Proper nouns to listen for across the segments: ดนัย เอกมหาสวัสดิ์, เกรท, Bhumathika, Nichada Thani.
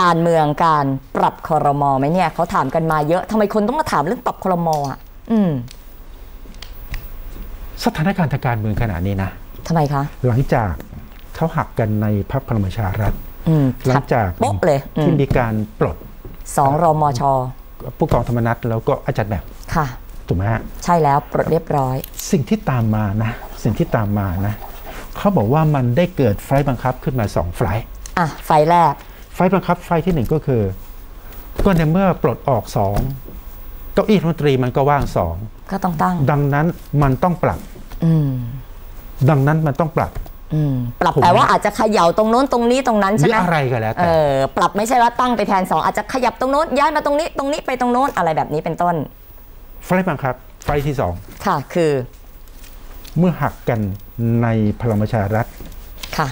การเมืองการปรับครม.ไหมเนี่ยเขาถามกันมาเยอะทำไมคนต้องมาถามเรื่องปรับครม.อ่ะสถานการณ์ทางการเมืองขณะนี้นะทำไมคะหลังจากเขาหักกันในพรรคพลังประชารัฐหลังจากที่มีการปลด2 รมช.ผู้กองธรรมนัสแล้วก็อาจารย์แบบค่ะถูกไหมฮะใช่แล้วปลดเรียบร้อยสิ่งที่ตามมานะเขาบอกว่ามันได้เกิดไฟล์บังคับขึ้นมา2 ไฟล์ไฟล์แรกไฟล์บังคับไฟล์ที่1ก็คือก็ในเมื่อปลดออก2เก้าอี้รัฐมนตรีมันก็ว่าง2ก็ต้องตั้งดังนั้นมันต้องปรับปรับแต่ว่าอาจจะเขย่าตรงโน้นตรงนี้ตรงนั้นใช่ไหมอะไรก็แล้วแต่ปรับไม่ใช่ว่าตั้งไปแทน2อาจจะขยับตรงโน้นย้ายมาตรงนี้ตรงนี้ไปตรงโน้นอะไรแบบนี้เป็นต้นไฟล์บังคับไฟล์ที่2ค่ะคือเมื่อหักกันในพลังประชารัฐค่ะ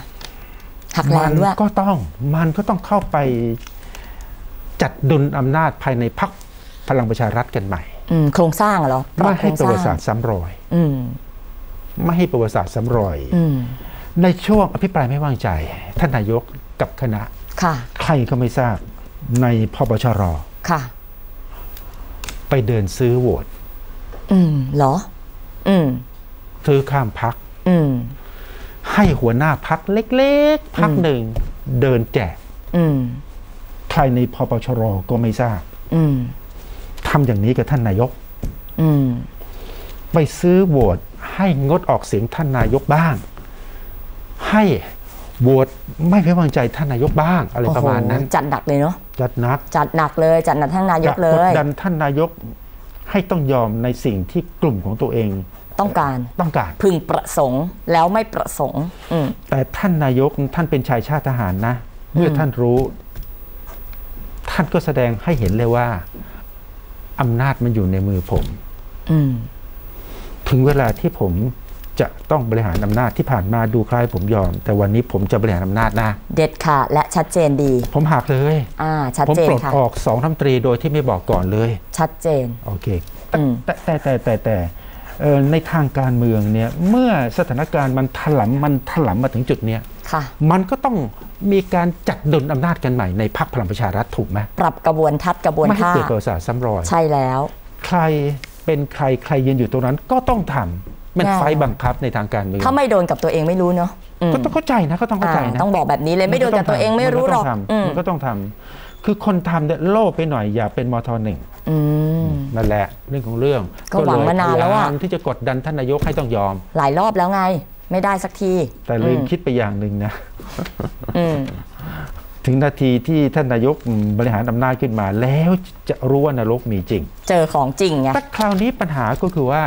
หักแรงด้วยมันก็ต้องเข้าไปจัดดุลอำนาจภายในพรรคพลังประชารัฐกันใหม่โครงสร้างเหรอไม่ให้ประวัติศาสตร์ซ้ำรอยไม่ให้ประวัติศาสตร์ซ้ำรอยในช่วงอภิปรายไม่วางใจท่านนายกกับคณะใครก็ไม่ทราบในพบชรไปเดินซื้อโหวตเหรอซื้อข้ามพรรคให้หัวหน้าพรรคเล็กๆพรรคหนึ่งเดินแจกใครในพปชรก็ไม่ทราบทำอย่างนี้กับท่านนายกไปซื้อโหวตให้งดออกเสียงท่านนายกบ้างให้โหวตไม่ไว้วางใจท่านนายกบ้างอะไรประมาณนั้นจัดหนักเลยเนาะจัดหนักเลยจัดหนักท่านนายกเลยกดดันท่านนายกให้ต้องยอมในสิ่งที่กลุ่มของตัวเองต้องการพึงประสงค์แล้วไม่ประสงค์แต่ท่านนายกท่านเป็นชายชาติทหารนะเมื่อท่านรู้ท่านก็แสดงให้เห็นเลยว่าอำนาจมันอยู่ในมือผมถึงเวลาที่ผมจะต้องบริหารอำนาจที่ผ่านมาดูคล้ายผมยอมแต่วันนี้ผมจะบริหารอำนาจนะเด็ดขาดและชัดเจนดีผมหักเลยชัดเจนผมปลดออก2 รัฐมนตรีโดยที่ไม่บอกก่อนเลยชัดเจนโอเคแต่ในทางการเมืองเนี่ยเมื่อสถานการณ์มันถล่มมาถึงจุดเนี้ยมันก็ต้องมีการจัดดุลอำนาจกันใหม่ในพรรคพลังประชารัฐถูกไหมปรับกระบวนท่าไม่ให้เกิดประวัติศาสตร์ซ้ำรอยใช่แล้วใครเป็นใครยืนอยู่ตรงนั้นก็ต้องทำมันไฟบังคับในทางการเมืองถ้าไม่โดนกับตัวเองไม่รู้เนาะก็ต้องเข้าใจนะก็ต้องเข้าใจนะต้องบอกแบบนี้เลยไม่โดนกับตัวเองไม่รู้หรอกมันก็ต้องทำคือคนทำเนี่ยโลภไปหน่อยอย่าเป็นมท.1นั่นแหละเรื่องของเรื่องก็หวังมานานแล้วว่าที่จะกดดันท่านนายกให้ต้องยอมหลายรอบแล้วไงไม่ได้สักทีแต่ลืมคิดไปอย่างหนึ่งนะถึงนาทีที่ท่านนายกบริหารอำนาจขึ้นมาแล้วจะรู้ว่านรกมีจริงเจอของจริงไงแต่คราวนี้ปัญหาก็คือว่า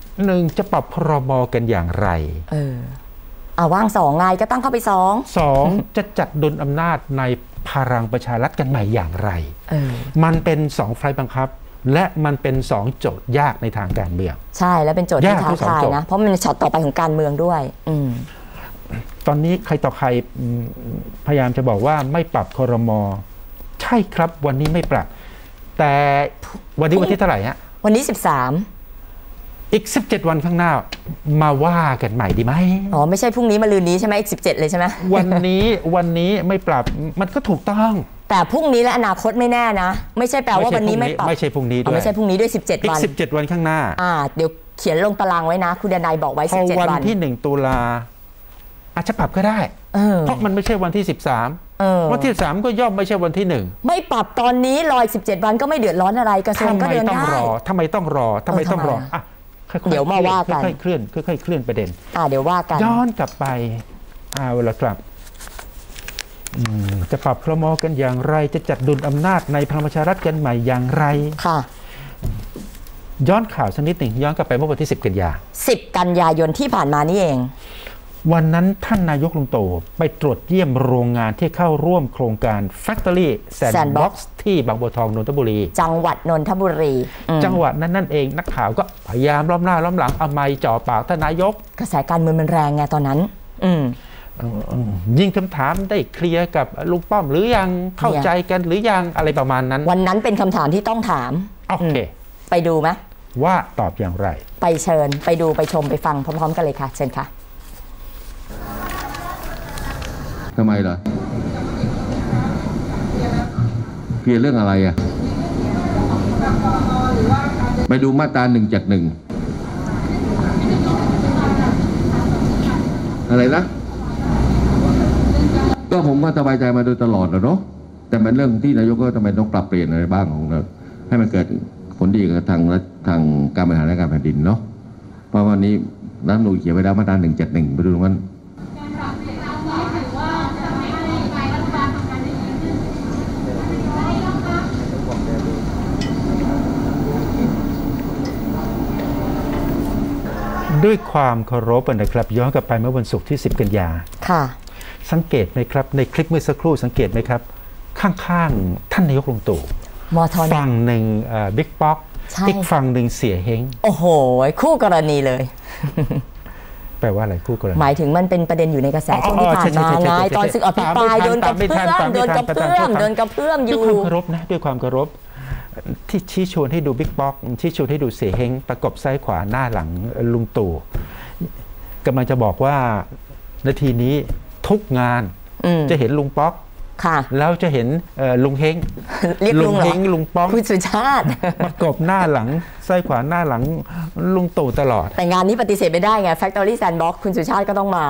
1จะปรับพรบ.กันอย่างไรว่าง2ไงก็ตั้งเข้าไป2จะจัดดุลอำนาจในพลังประชารัฐกันใหม่อย่างไรมันเป็น2 ไฟล์บังคับและมันเป็น2 โจทย์ยากในทางการเมืองใช่และเป็นโจทย์ที่ท้าทายนะเพราะมันเป็นช็อตต่อไปของการเมืองด้วยตอนนี้ใครต่อใครพยายามจะบอกว่าไม่ปรับครม.ใช่ครับวันนี้ไม่ปรับแต่วันนี้วันที่เท่าไหร่ฮะวันนี้13อีก17 วันข้างหน้ามาว่ากันใหม่ดีไหมอ๋อไม่ใช่พรุ่งนี้มะรืนนี้ใช่ไหมอีก17เลยใช่ไหมวันนี้ไม่ปรับมันก็ถูกต้องแต่พรุ่งนี้และอนาคตไม่แน่นะไม่ใช่แปลว่าวันนี้ไม่ปรับไม่ใช่พรุ่งนี้ด้วยไม่ใช่พรุ่งนี้ด้วย17 วันอีก17 วันข้างหน้าเดี๋ยวเขียนลงตารางไว้นะคุณดนายบอกไว้17 วันวันที่1 ตุลาอาจจะปรับก็ได้เพราะมันไม่ใช่วันที่13วันที่13ก็ย่อมไม่ใช่วันที่1ไม่ปรับตอนนี้รอ17 วันก็ไม่เดือดร้อนอะไรกระทรวงก็เดินได้ทำไมต้องรอเดี๋ยวมาว่ากันค่อยๆเคลื่อนประเด็นเดี๋ยวว่ากันย้อนกลับไปเวลากลับจะปรับครม.กันอย่างไรจะจัดดุลอำนาจในพลังประชารัฐกันใหม่อย่างไรค่ะย้อนข่าวสักนิดหนึ่งย้อนกลับไปเมื่อวันที่10 กันยายนที่ผ่านมานี่เองวันนั้นท่านนายกลุงตู่ไปตรวจเยี่ยมโรงงานที่เข้าร่วมโครงการ Factory Sandbox ที่บางบัวทองนนทบุรีจังหวัดนนทบุรีจังหวัดนั้นเองนักข่าวก็พยายามล้อมหน้าล้อมหลังเอาไมค์จ่อปากท่านนายกกระแสการเมืองมันแรงไงตอนนั้นยิ่งคำถามได้เคลียร์กับลุงป้อมหรือยังเข้าใจกันหรือยังอะไรประมาณนั้นวันนั้นเป็นคำถามที่ต้องถามโอเคไปดูไหมว่าตอบอย่างไรไปเชิญไปดูไปชมไปฟังพร้อมๆกันเลยค่ะเชิญค่ะทำไมล่ะ ลียร์เรื่องอะไรอ่ะไปดูมาตรา1/1อะไรนะก็ผมก็สบายใจมาโดยตลอดแล้วเนาะแต่เป็นเรื่องที่นายกก็ทำไมต้องปรับเปลี่ยนอะไรบ้างของเราให้มันเกิดผลดีกับทางการบริหารและการแผ่นดินเนาะเพราะวันนี้รัฐธรรมนูญเขียนไว้แล้วมาตรา171ไปดูตรงนั้นด้วยความเคารพนะครับย้อนกลับไปเมื่อวันศุกร์ที่10 กันยาค่ะสังเกตไหมครับในคลิปเมื่อสักครู่สังเกตไหมครับข้างๆท่านนายกลุงตู่ฝั่งหนึ่งบิ๊กป๊อกอีกฝั่งหนึ่งเสียเฮงโอ้โหคู่กรณีเลยแปลว่าอะไรคู่กรณีหมายถึงมันเป็นประเด็นอยู่ในกระแสช่วงที่ผ่านมาไงตอนศึกอภิปรายโดนกระเพื่อมอยู่ด้วยความเคารพนะด้วยความเคารพที่ชี้ชวนให้ดูบิ๊กป๊อกชี้ชวนให้ดูเสียเฮงประกบซ้ายขวาหน้าหลังลุงตู่กำลังจะบอกว่านาทีนี้ทุกงานจะเห็นลุงป๊อกแล้วจะเห็นลุงเฮงลุงเฮงลุงป๊อกคุณสุชาติประกบหน้าหลังซ้ายขวาหน้าหลังลุงตู่ตลอดแต่งานนี้ปฏิเสธไม่ได้ไง Factory Sandbox คุณสุชาติก็ต้องมา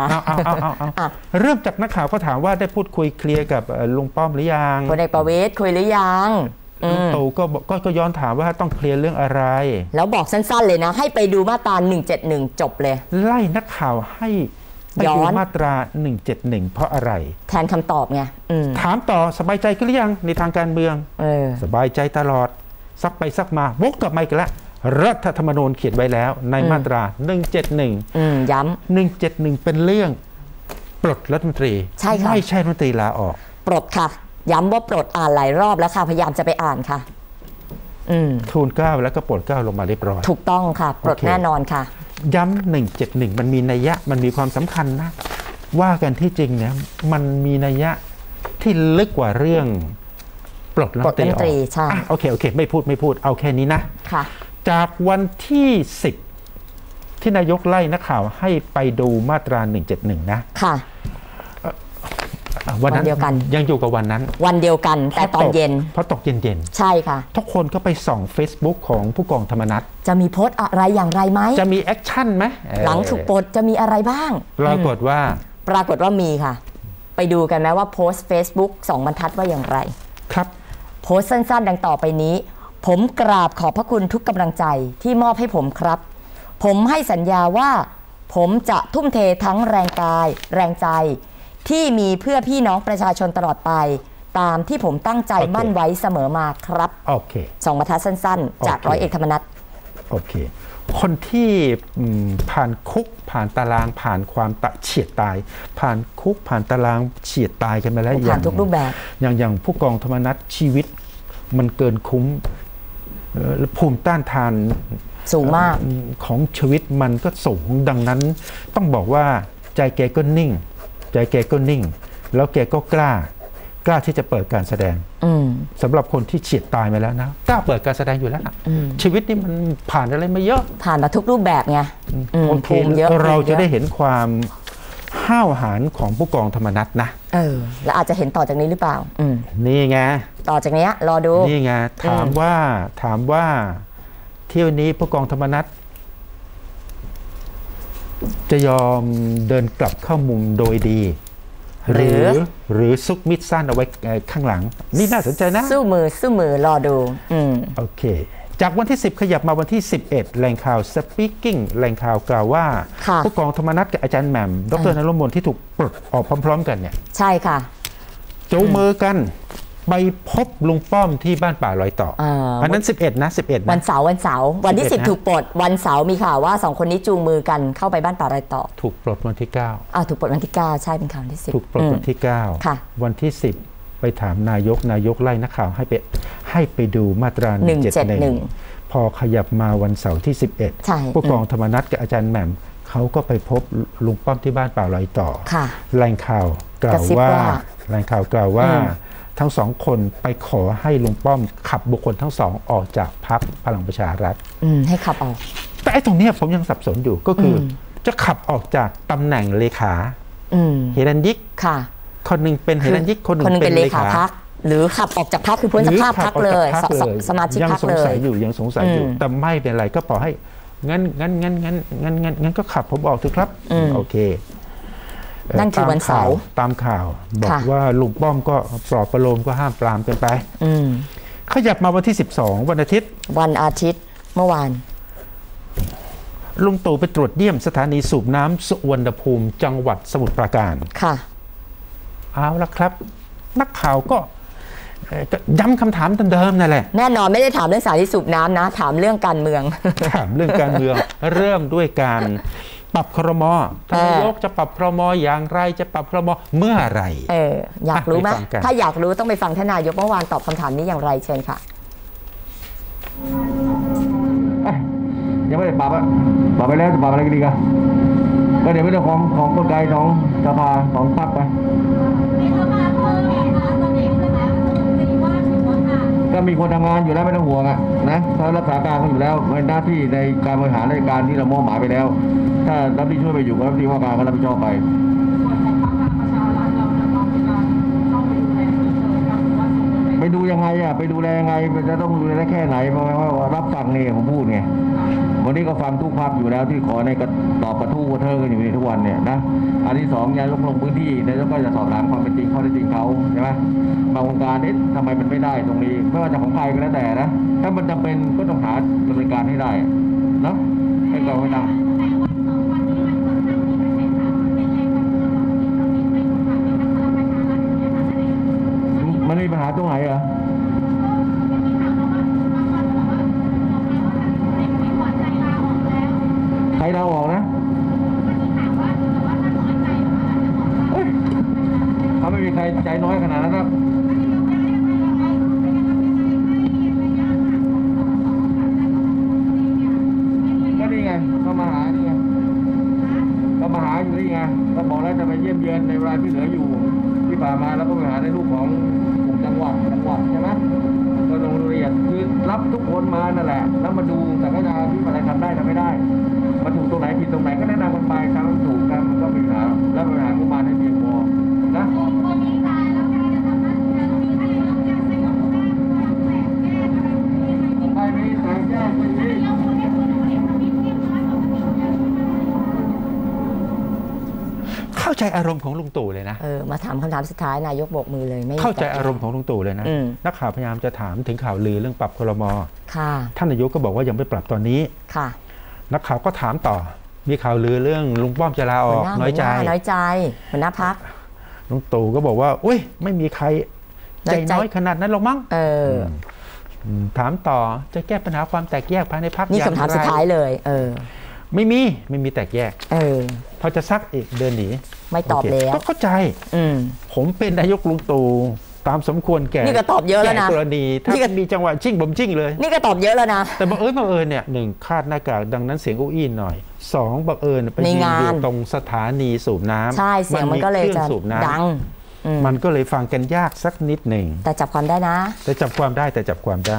เริ่มจากนักข่าวก็ถามว่าได้พูดคุยเคลียร์กับลุงป้อมหรือยังพลเอกประวิตรคุยหรือยังลุงตู่ก็ย้อนถามว่าต้องเคลียร์เรื่องอะไรแล้วบอกสั้นๆเลยนะให้ไปดูมาตรา171จบเลยไล่นักข่าวให้ไปดูมาตรา171เพราะอะไรแทนคำตอบไงถามต่อสบายใจกันหรือยังในทางการเมืองสบายใจตลอดซักไปซักมาวกกลับมาอีกแล้วรัฐธรรมนูญเขียนไว้แล้วในมาตรา171ย้ำ171เป็นเรื่องปลดรัฐมนตรีใช่ค่ะไม่ใช่รัฐมนตรีลาออกปลดค่ะย้ำว่าปลดอ่านหลายรอบแล้วค่ะพยายามจะไปอ่านค่ะทูล9แล้วก็ปลด9ลงมาเรียบร้อยถูกต้องค่ะปลดแน่นอนค่ะย้ำ171มันมีนัยยะมันมีความสำคัญนะว่ากันที่จริงเนี่ยมันมีนัยยะที่ลึกกว่าเรื่องปลดรัฐมนตรีใช่โอเคไม่พูดเอาแค่นี้นะค่ะจากวันที่10ที่นายกไล่นักข่าวให้ไปดูมาตรา171นะค่ะวันเดียวกันยังอยู่กับวันนั้นวันเดียวกันแต่ตอนเย็นเพราะตกเย็นใช่ค่ะทุกคนก็ไปส่อง Facebook ของผู้กองธรรมนัสจะมีโพสต์อะไรอย่างไรไหมจะมีแอคชั่นไหมหลังถูกปลดจะมีอะไรบ้างปรากฏว่ามีค่ะไปดูกันไหมว่าโพสต์ Facebook 2 บรรทัดว่าอย่างไรครับโพสต์สั้นๆดังต่อไปนี้ผมกราบขอบพระคุณทุกกำลังใจที่มอบให้ผมครับผมให้สัญญาว่าผมจะทุ่มเททั้งแรงกายแรงใจที่มีเพื่อพี่น้องประชาชนตลอดไปตามที่ผมตั้งใจมั่นไว้เสมอมาครับ2 บรรทัดสั้นๆจากร้อยเอกธรรมนัสโอเคคนที่ผ่านคุกผ่านตารางผ่านความเฉียดตายผ่านคุกผ่านตารางเฉียดตายกันมาแล้วอย่างทุกรูปแบบอย่างผู้กองธรรมนัสชีวิตมันเกินคุ้มภูมิต้านทานสูงมากของชีวิตมันก็สูงดังนั้นต้องบอกว่าใจแกก็นิ่งแล้วแกก็กล้าที่จะเปิดการแสดงสำหรับคนที่เฉียดตายมาแล้วนะกล้าเปิดการแสดงอยู่แล้วชีวิตนี่มันผ่านอะไรมาเยอะผ่านมาทุกรูปแบบไงโอเคเราจะได้เห็นความห้าวหาญของผู้กองธรรมนัสนะแล้วอาจจะเห็นต่อจากนี้หรือเปล่านี่ไงต่อจากนี้รอดูนี่ไงถามว่าเที่ยวนี้ผู้กองธรรมนัสจะยอมเดินกลับเข้ามุมโดยดีหรือซุกมิดซ่านเอาไว้ข้างหลังนี่น่าสนใจนะสู้มือรอดูโอเคจากวันที่10ขยับมาวันที่11แหล่งข่าวสปีกกิ้งแหล่งข่าวกล่าวว่าผู้กองธรรมนัสกับอาจารย์แหม่มดร.นฤมลที่ถูกปลดออกพร้อมๆกันเนี่ยใช่ค่ะจูงมือกันไปพบลุงป้อมที่บ้านป่าลอยต่ออันนั้น11นะ11วันเสาร์วันที่10ถูกปลดวันเสาร์มีข่าวว่า2คนนี้จูงมือกันเข้าไปบ้านป่าลอยต่อถูกปลดวันที่9ถูกปลดวันที่9ใช่เป็นข่าวที่10ถูกปลดวันที่9ค่ะวันที่10ไปถามนายกไล่นักข่าวให้ไปดูมาตรา171พอขยับมาวันเสาร์ที่11ผู้กองธรรมนัสกับอาจารย์แหม่มเขาก็ไปพบลุงป้อมที่บ้านป่าลอยต่อแหล่งข่าวกล่าวว่าทั้งสองคนไปขอให้ลุงป้อมขับบุคคลทั้งสองออกจากพรรคพลังประชารัฐให้ขับออกแต่ไอ้ตรงนี้ผมยังสับสนอยู่ก็คือจะขับออกจากตำแหน่งเลขาเฮรัญญิกคนหนึ่งเป็นเฮรัญญิกคนหนึ่งเป็นเลขาพรรค หรือขับออกจากพรรคคือพ้นจากพรรคเลยสมาชิกพรรคเลยยังสงสัยอยู่แต่ไม่เป็นไรก็ปล่อยให้งั้นก็ขับผมออกเถอะครับโอเคนั่นคือวันเสาร์ตามข่าวบอกว่าลุงป้อมก็ปลอบประโลมก็ห้ามปรามกันไปขยับมาวันที่12วันอาทิตย์เมื่อวานลุงตู่ไปตรวจเยี่ยมสถานีสูบน้ำสุวรรณภูมิจังหวัดสมุทรปราการค่ะเอาละครับนักข่าวก็ย้ำคำถามเดิมนั่นแหละแน่นอนไม่ได้ถามเรื่องสายที่สูบน้ำนะถามเรื่องการเมืองเริ่มด้วยการปรับครม.ท่านนายกจะปรับครม.อย่างไรจะปรับครม.เมื่อไหร่อยากรู้ไหมถ้าอยากรู้ต้องไปฟังท่านนายกเมื่อวานตอบคำถามนี้อย่างไรเชิญค่ะยังไม่ได้ปรับปรับไปแล้วจะปรับอะไรกันดีกันก็เดี๋ยวไม่ต้องของกลไกของสภาของพรรคไปก็มีคนทำงานอยู่แล้วไม่ต้องห่วงอ่ะนะถ้ารักษาการเขาอยู่แล้วเป็นหน้าที่ในการบริหารราชการที่เรามอบหมายไปแล้วถ้ารับผิดชอบไปอยู่ก็รับผิดชอบการก็รับผิดชอบไปไปดูยังไงอ่ะไปดูแลยังไงจะต้องดูแลได้แค่ไหนเพราะว่ารับฟังเนี่ยผมพูดไงวันนี้ก็ฟังทุกภาพอยู่แล้วที่ขอในกระตอบกระทู้กระเทอกันอยู่ในทุกวันเนี่ยนะอันที่2นายกลงพื้นที่นายกก็จะสอบถามความเป็นจริงข้อเท็จจริงเขาใช่ไหมบางองค์การนี่ทำไมมันไม่ได้ตรงนี้ไม่ว่าจะของใครก็แล้วแต่นะถ้ามันจำเป็นก็ต้องหาดำเนินการให้ได้นะให้เราให้ได้มันมีปัญหาตรงไหนเหรอใครเราออกนะเขาไม่มีใครใจน้อยขนาดนั้นครับก็นี่ไงก็มาหานี่ไงก็มาหาอยู่นี่ไงก็บอกแล้วจะไปเยี่ยมเยือนในรายที่เหลืออยู่ที่ผ่านมาแล้วก็ไปหาในรูปของกลุ่มจังหวัดใช่ไหมก็ลงรายละเอียดคือรับทุกคนมานั่นแหละแล้วมาดูแต่ก็จะพิจารณาทำได้ทำไม่ได้มาถูกตรงไหนผิดตรงไหนก็แนะนำคนไปทางถูกกันมันก็มีปัญหาและปัญหาประมาณให้เพียงพอนะเข้าใจอารมณ์ของลุงตู่เลยนะมาถามคำถามสุดท้ายนายกโบกมือเลยไม่เข้าใจอารมณ์ของลุงตู่เลยนะนักข่าวพยายามจะถามถึงข่าวลือเรื่องปรับครม.ท่านนายกก็บอกว่ายังไม่ปรับตอนนี้ค่ะนักข่าวก็ถามต่อมีข่าวลือเรื่องลุงป้อมจะลาออกน้อยใจหัวหน้าพรรคลุงตู่ก็บอกว่าอุ้ยไม่มีใครใจน้อยขนาดนั้นหรอกมั้งถามต่อจะแก้ปัญหาความแตกแยกภายในพรรคนี่คำถามสุดท้ายเลยไม่มีแตกแยกพอจะซักอีกเดินหนีไม่ตอบแล้วก็เข้าใจผมเป็นนายกลุงตู่ตามสมควรแก่นี่ก็ตอบเยอะแล้วนะกรณีถ้ามีจังหวะชิ่งผมชิ่งเลยนี่ก็ตอบเยอะแล้วนะแต่บังเอิญเนี่ยหนึ่งคาดหน้ากากดังนั้นเสียงอู้อี้หน่อย2บังเอิญไปยืนอยู่ตรงสถานีสูบน้ำใช่เสียงมันก็เลยจะดังมันก็เลยฟังกันยากสักนิดหนึ่งแต่จับความได้นะแต่จับความได้